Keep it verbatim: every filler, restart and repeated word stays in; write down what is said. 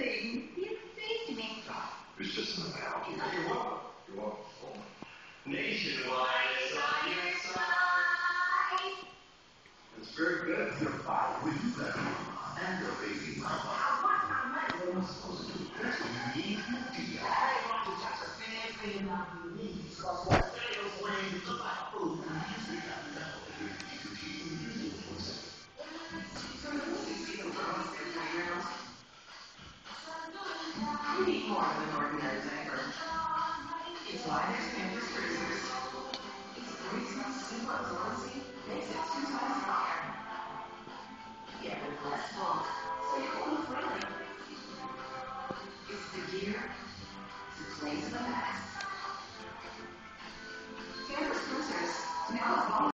thing you saved me from. It's just an analogy. You're welcome. You're welcome. Nationwide is on your side. That's very good. You're fine. We do that. And your baby mama. I want my money. What am I supposed to do? That's what you need. You do. I want to touch a fan thing about you. Because what fails when you took my food. Now you think I'm not. I